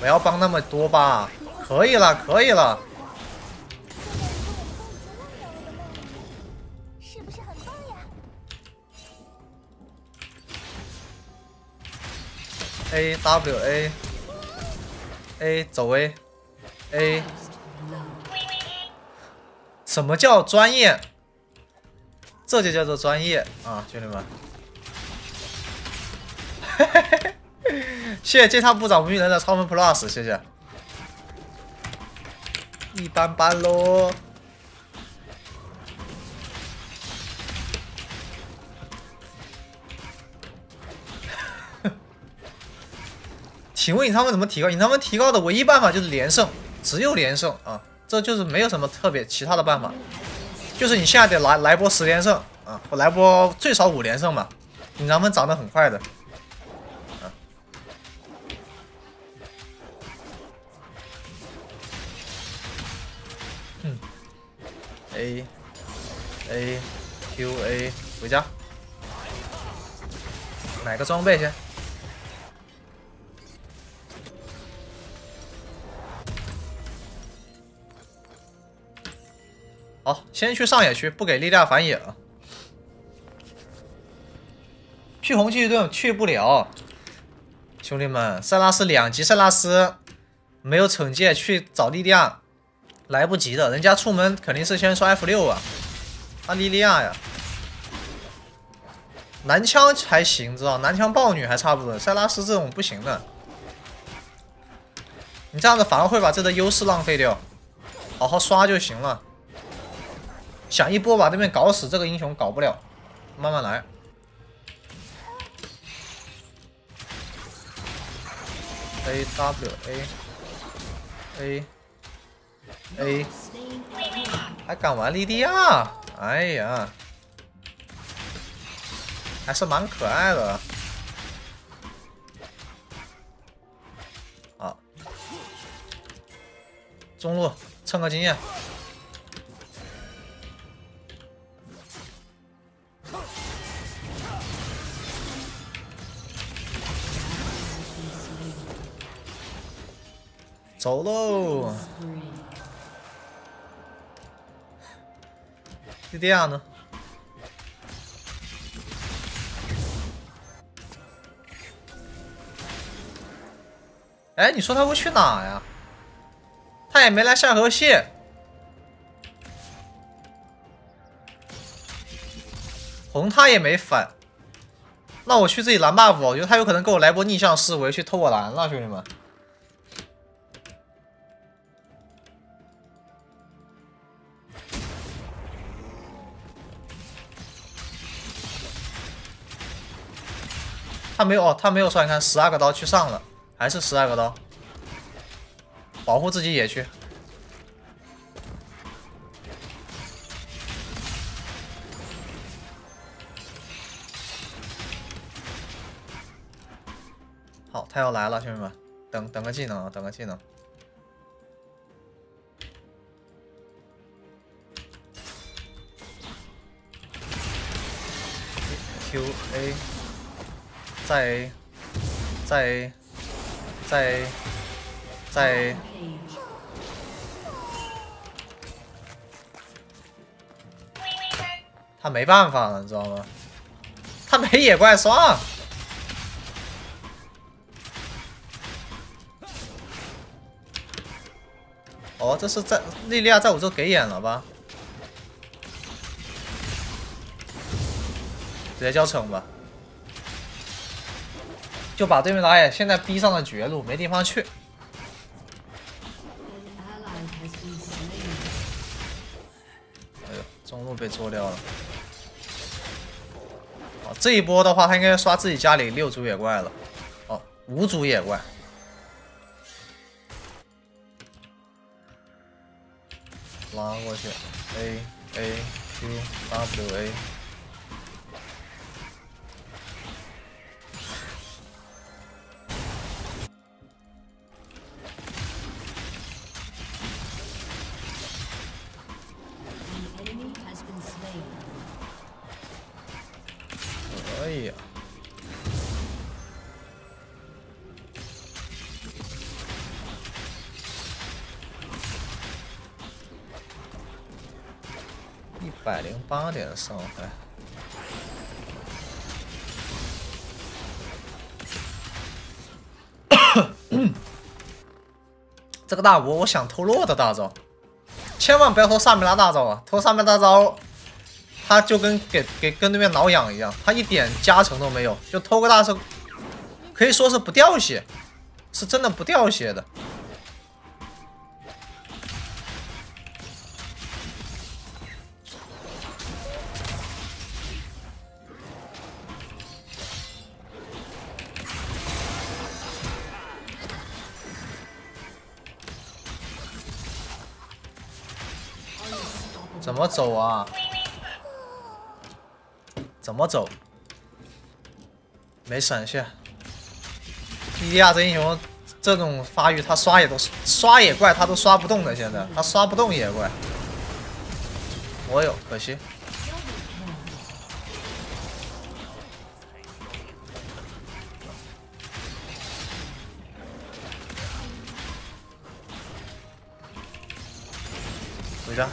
不要帮那么多吧，可以了，可以了。是不是很棒呀？A W A A 走 A A， 什么叫专业？这就叫做专业啊，兄弟们！嘿嘿嘿。 谢谢接他部长无名人的超分 plus， 谢谢。一般般喽。请问你他们怎么提高？你他们提高的唯一办法就是连胜，只有连胜啊，这就是没有什么特别其他的办法，就是你现在得来波10连胜啊，我来波最少5连胜嘛，你咱们涨得很快的。 A A Q A 回家，买个装备先。好，先去上野区，不给力量反野啊。去红气盾去不了，兄弟们，塞拉斯2级，塞拉斯没有惩戒，去找力量。 来不及的，人家出门肯定是先刷 F6啊，阿莉莉亚呀，男枪还行，知道？男枪豹女还差不多，塞拉斯这种不行的，你这样子反而会把这个优势浪费掉，好好刷就行了。想一波把对面搞死，这个英雄搞不了，慢慢来。 A W A A。 A， 还敢玩莉莉亚？哎呀，还是蛮可爱的。啊，中路蹭个经验。走喽！ 莉莉亚呢？哎，你说他会去哪呀？他也没来下河蟹。红他也没反。那我去自己蓝 buff， 我觉得他有可能给我来波逆向思维去偷我蓝了，兄弟们。 他没有哦，他没有算，你看12个刀去上了，还是12个刀，保护自己野区。好，他要来了，兄弟们，等个技能啊，等个技能。Q A。 在，他没办法了，你知道吗？他没野怪刷。哦，这是在莉莉亚在我这给眼了吧？直接交惩吧。 就把对面打野现在逼上了绝路，没地方去。哎呦，中路被做掉了。啊，这一波的话，他应该刷自己家里6组野怪了。哦，5组野怪。拉过去 ，A A Q W A。108点的伤害。这个大五，我想偷洛的大招，千万不要偷萨米拉大招啊！偷萨米拉大招，他就跟给跟对面挠痒一样，他一点加成都没有，就偷个大招，可以说是不掉血，是真的不掉血的。 怎么走啊？怎么走？没闪现。伊利亚这英雄这种发育，他刷野怪他都刷不动的，现在他刷不动野怪。我有，可惜。回家。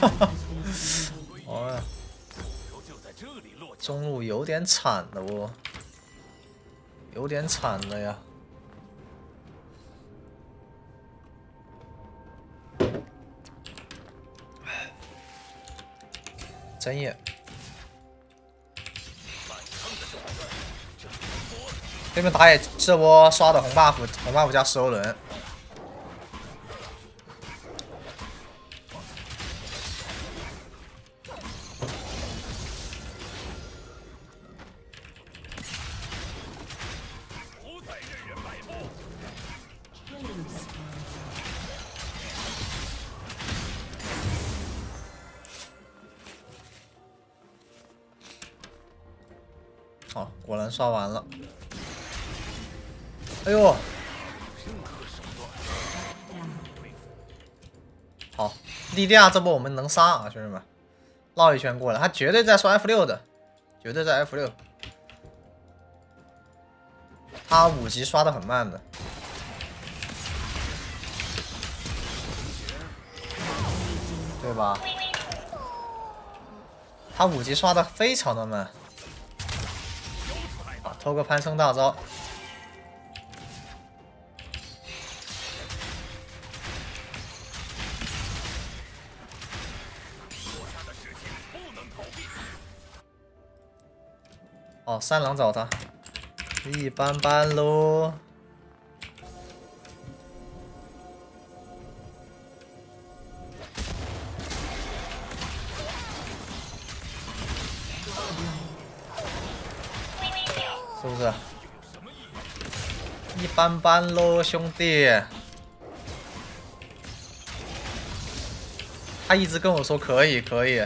哈哈，哎呀，中路有点惨的哦，有点惨的呀。真野，对面打野这波刷的红 buff， 红 buff 加石油轮。 好，果然刷完了。哎呦，好，莉莉娅这波我们能杀啊，兄弟们，绕一圈过来，他绝对在刷 F6的，绝对在 F6。他5级刷的很慢的。 对吧？他5级刷的非常的慢，啊，偷个攀升大招，哦，三郎找他，一般般喽。 是不是一般般喽，兄弟？他一直跟我说可以，可以。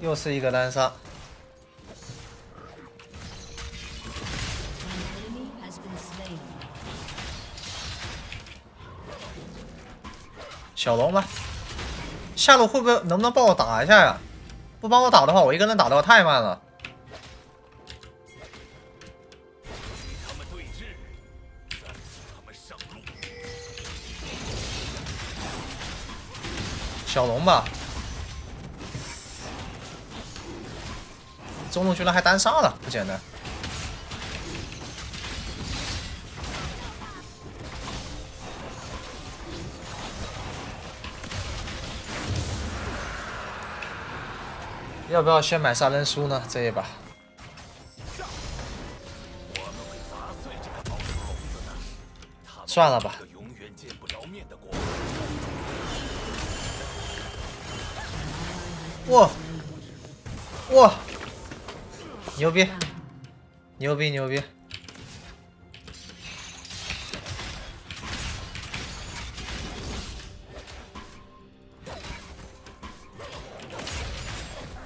又是一个单杀。 小龙吧，下路会不会能不能帮我打一下呀？不帮我打的话，我一个人打的话太慢了。小龙吧，中路居然还单杀了，不简单。 要不要先买杀人书呢？这一把，算了吧。哇哇，牛逼，牛逼，牛逼！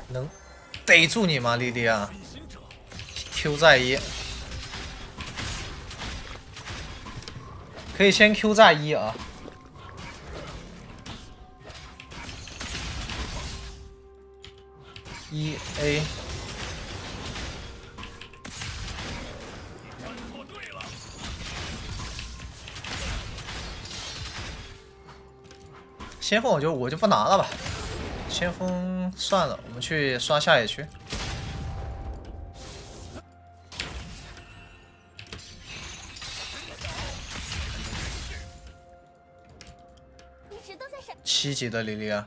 能逮住你吗，莉莉娅？Q 再一，可以先 Q 炸一啊。一 A。先锋我就不拿了吧，先锋算了，我们去刷下野区。 7级的莉莉安，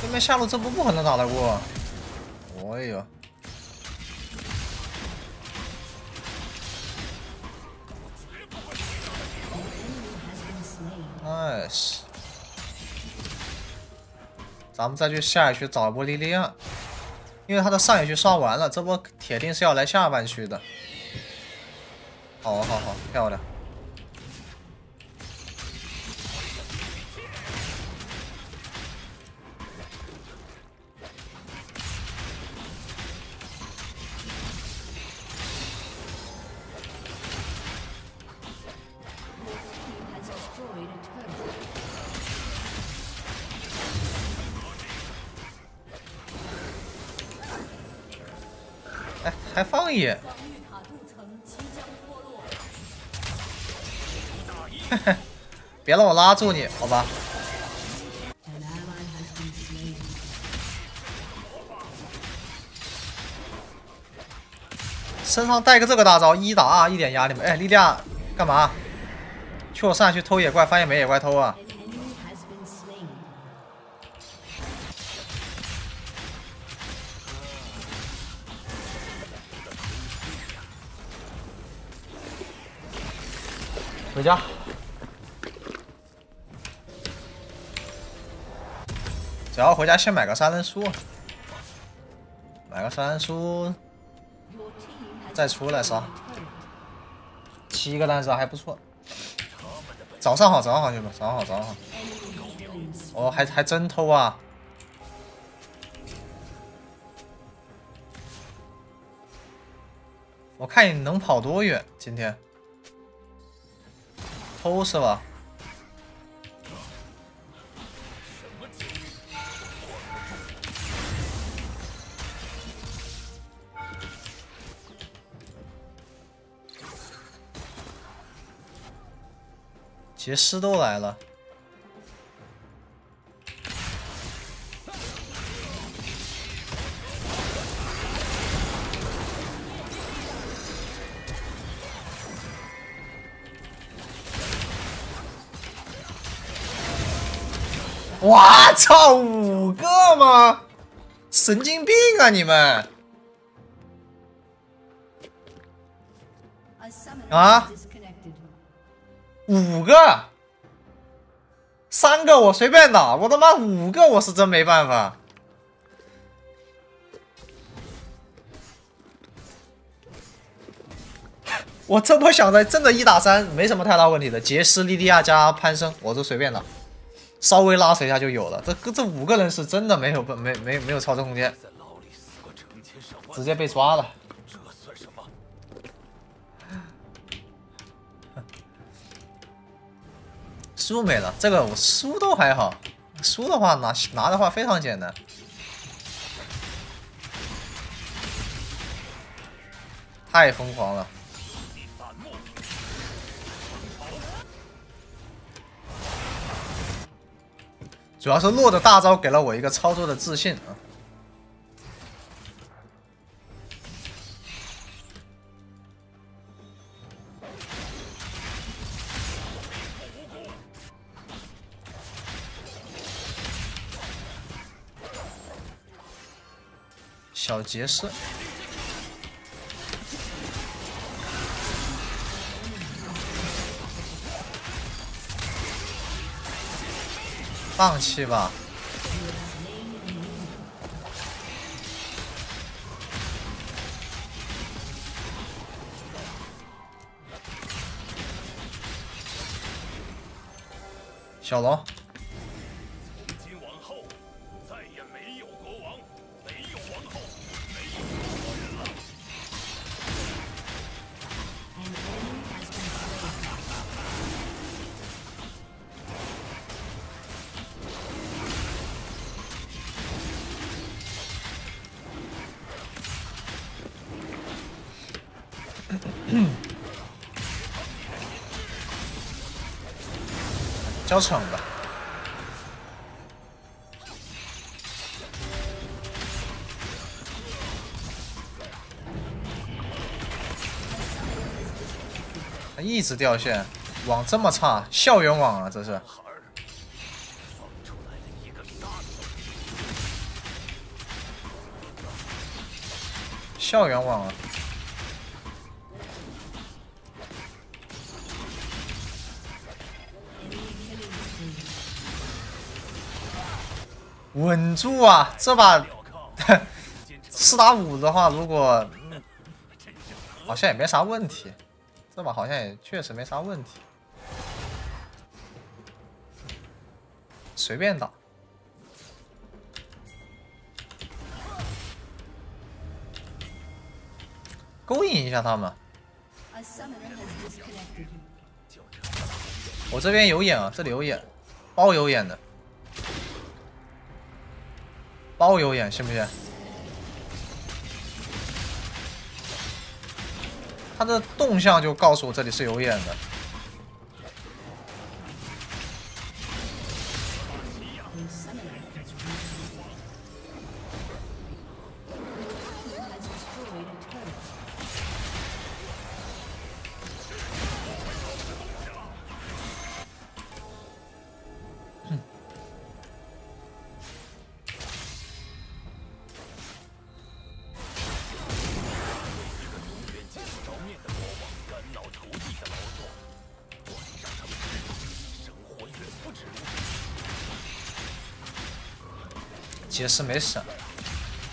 对面下路这波不可能打得过，我也有。 nice， 咱们再去下野区找一波莉莉亚，因为他的上野区刷完了，这波铁定是要来下半区的。好，漂亮！哎，还放野！嘿嘿，别让我拉住你，好吧？身上带个这个大招，一打二一点压力没。哎，莉莉娅干嘛？去我上来去偷野怪，发现没野怪偷啊！ 回家。只要回家先买个三人书，买个三人书，再出来杀。7个单杀还不错。早上好，兄弟们，早上好。哦，还真偷啊！ 我看你能跑多远，今天。 偷是吧？杰斯都来了，哇操，5个吗？神经病啊你们！啊，5个，3个我随便打，我他妈5个我是真没办法。我这波想着真的1打3没什么太大问题的，杰斯、莉莉娅加潘生，我都随便打。 稍微拉扯一下就有了，这5个人是真的没有超真空间，直接被抓了。这算什么？输没了，这个我输都还好，输的话拿的话非常简单。太疯狂了！ 主要是洛的大招给了我一个操作的自信啊！小杰斯，放弃吧！小龙。从今往后，再也没有国王，没有王后，没有国人了。交场吧。一直掉线，网这么差，校园网啊，这是。 校园网啊！稳住啊！这把4打5的话，如果好像也没啥问题，这把好像也确实没啥问题，随便打。 勾引一下他们。我这边有眼啊，这里有眼，包有眼的，包有眼，信不信？他的动向就告诉我这里是有眼的。杰斯没闪，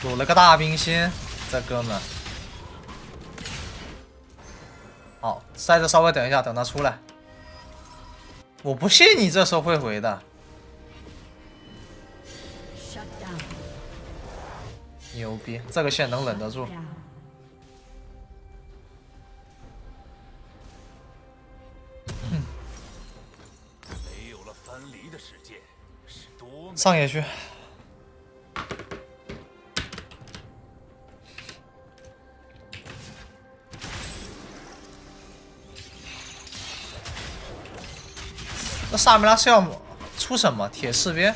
补了个大冰心，这哥们。好，塞着稍微等一下，等他出来。我不信你这时候会回的。牛逼，这个线能忍得住。没有了藩篱的世界是多上野区。 那萨梅拉是要出什么？铁士兵？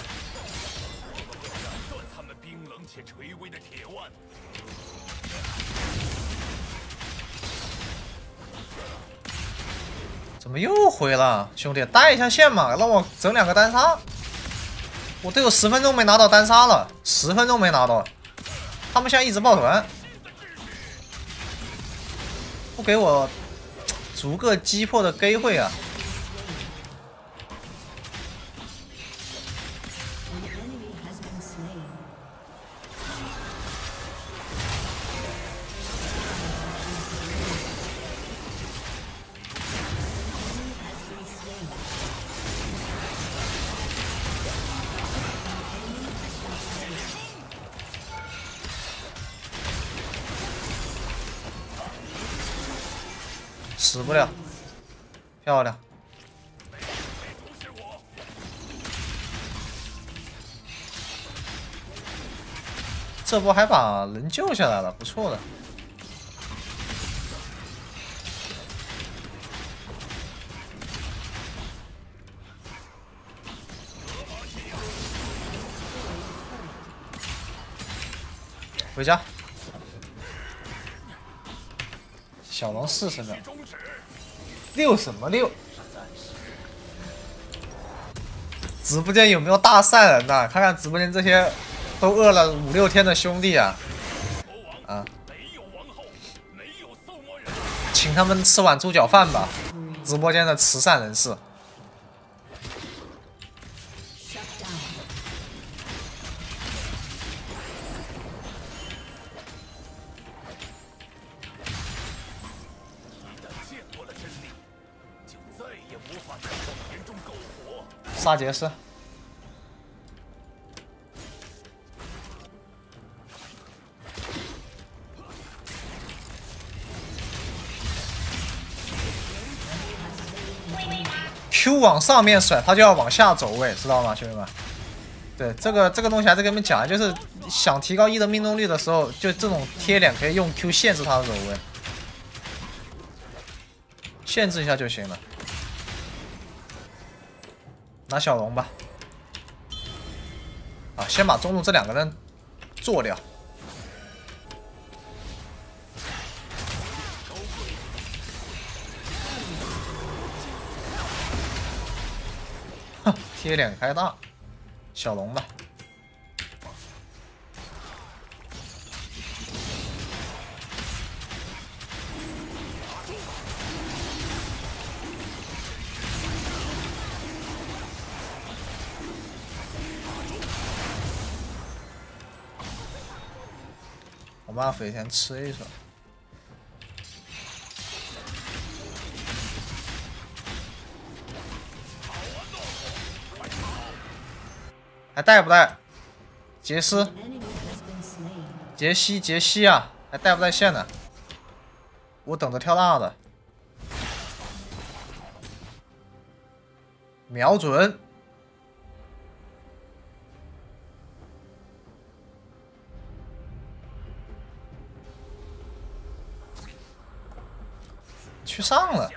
怎么又回了？兄弟，带一下线嘛，让我整两个单杀。我都有10分钟没拿到单杀了，10分钟没拿到了。他们现在一直抱团，不给我逐个击破的机会啊！ 死不了，漂亮！这波还把人救下来了，不错的。回家。 小龙40秒，六什么六？直播间有没有大善人呐？看看直播间这些都饿了5、6天的兄弟啊！啊，请他们吃碗猪脚饭吧！直播间的慈善人士。杀杰斯。Q 往上面甩，他就要往下走位，知道吗，兄弟们？对，这个东西还是跟你们讲，就是想提高一的命中率的时候，就这种贴脸可以用 Q 限制他的走位，限制一下就行了。 拿小龙吧，啊，先把中路这两个人做掉。哼，贴脸开大，小龙吧。我把肥田吃一手，还带不带？杰斯、杰西啊，还带不带线呢？我等着跳大的，瞄准。 去上了，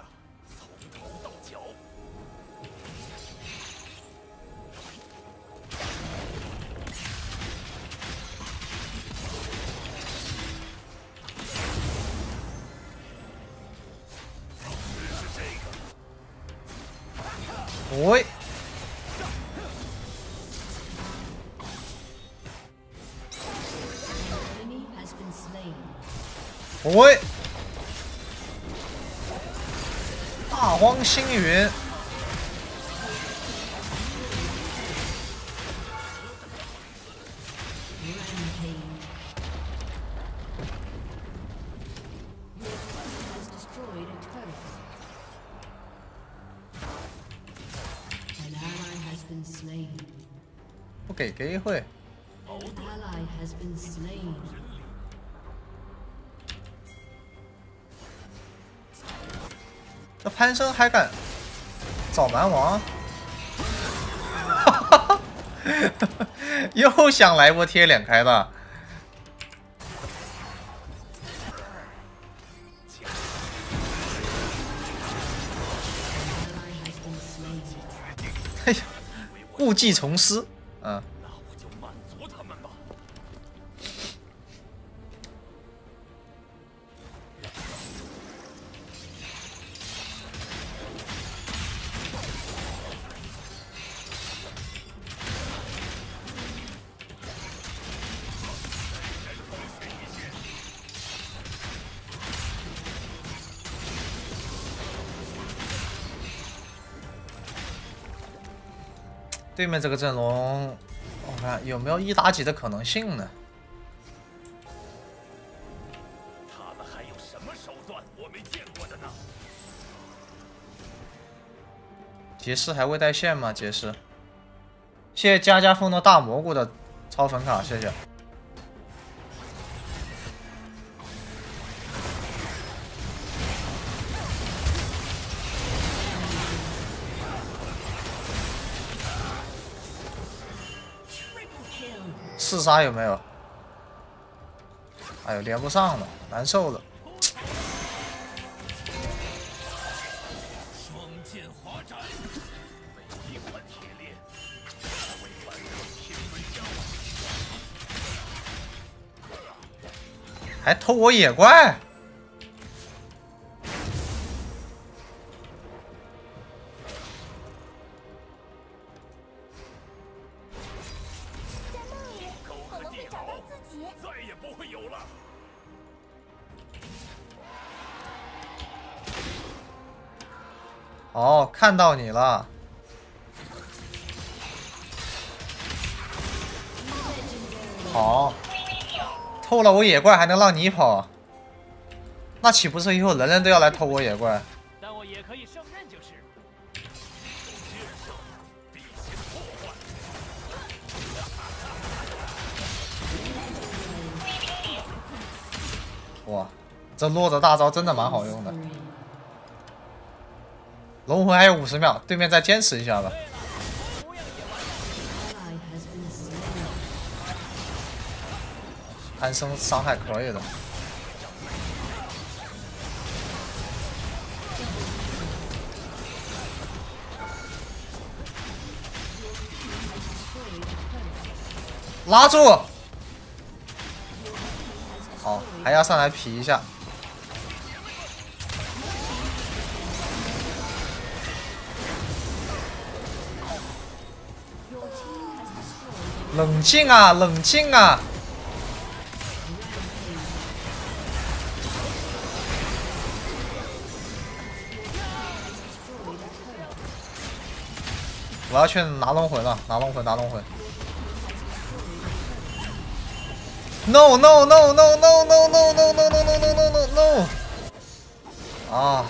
喂，喂。 大荒星云，不给机会。 这潘生还敢找蛮王，又想来波贴脸开的，哎呀，故技重施啊！ 对面这个阵容，我看有没有一打几的可能性呢？他们还有什么手段我没见过的呢？杰斯还未带线吗？杰斯，谢谢家家风的大蘑菇的超粉卡，谢谢。刺杀有没有？哎呦，连不上了，难受了。还偷我野怪！哦，看到你了！好，偷了我野怪还能让你跑？那岂不是以后人人都要来偷我野怪？但我也可以胜任就是。这落着大招真的蛮好用的。龙魂还有50秒，对面再坚持一下吧。安生伤害可以的。 拉住！好，还要上来皮一下。冷静啊，冷静啊！我要去拿龙魂了，拿龙魂，拿龙魂。 No no no no no no no no no no no no no no 啊！